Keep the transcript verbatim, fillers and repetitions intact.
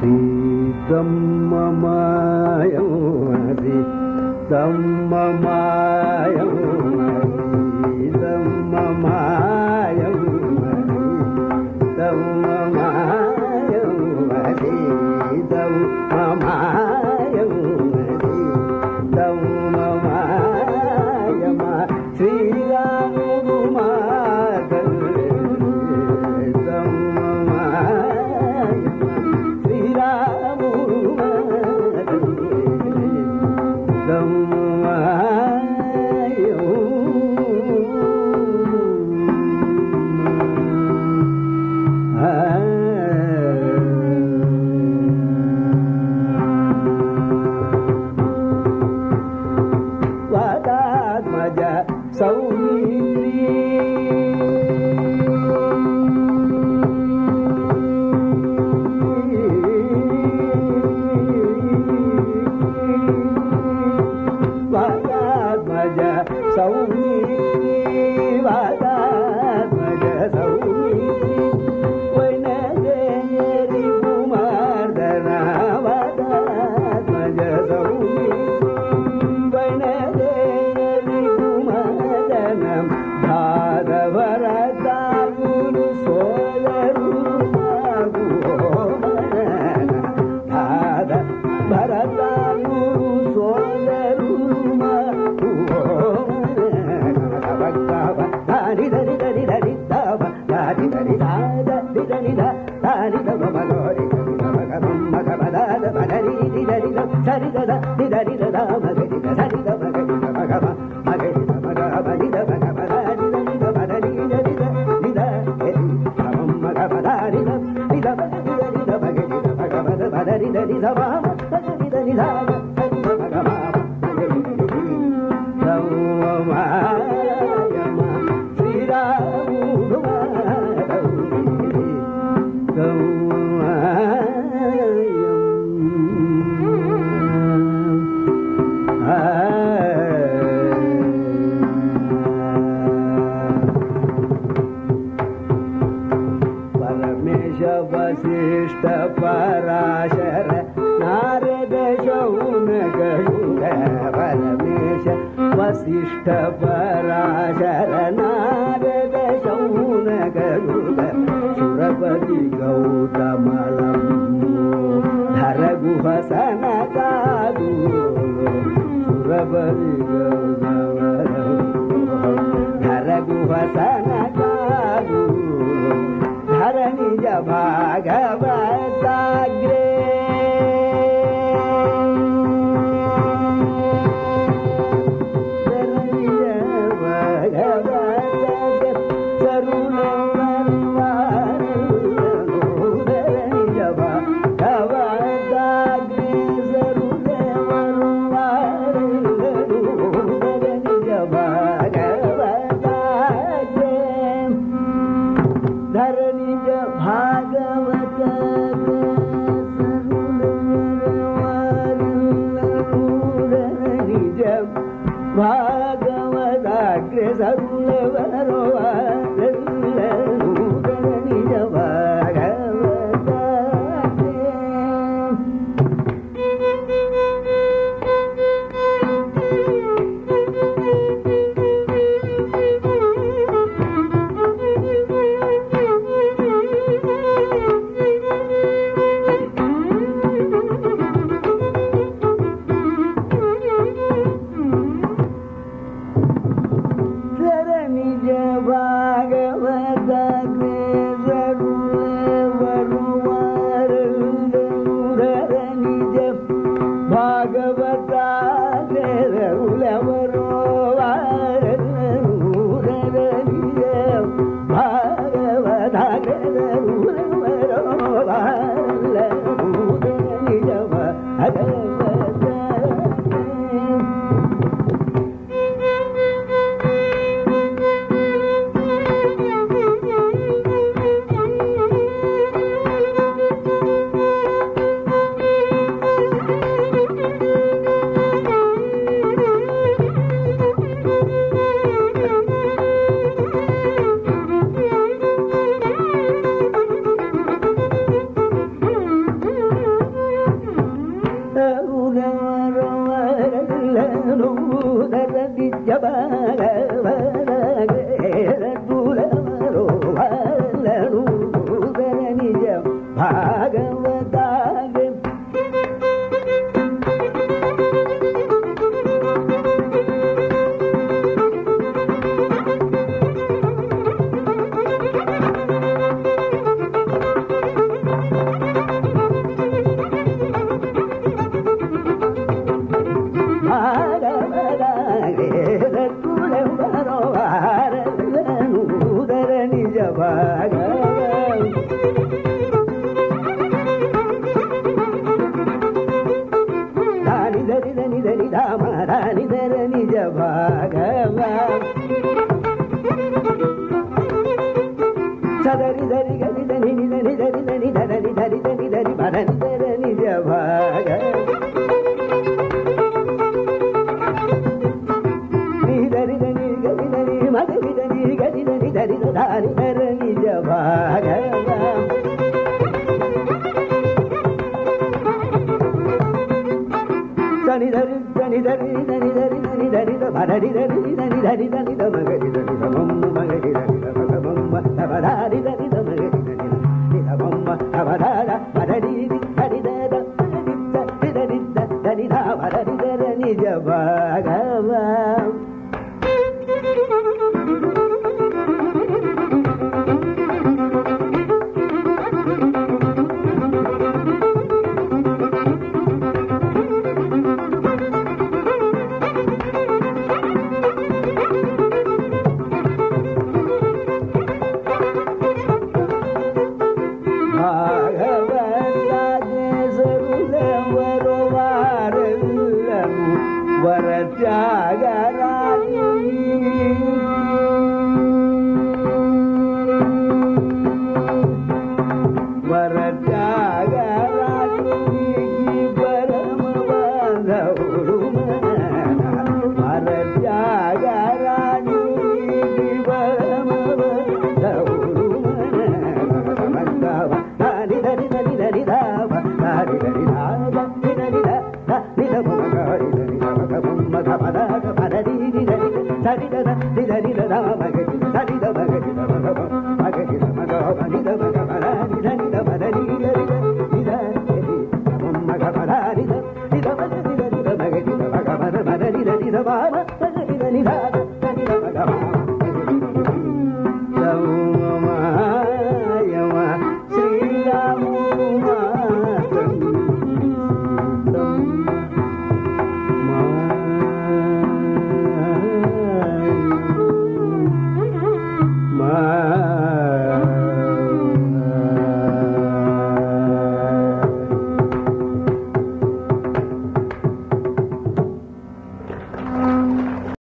Sitamma Mayamma, Sitamma Mayamma, Sitamma Mayamma, Sitamma Mayamma, Sitamma Mayamma, Sitamma Mayamma, Sitamma. vashiSTha parAshara nArada jaunagaluga paramesha vashiSTha parAshara nArada jaunagaluga surapati gautamalam dhara guha sanakadu surapati gautamalam dhara guha sanakadu Nija Bhagavadagre Bhagavata Bye.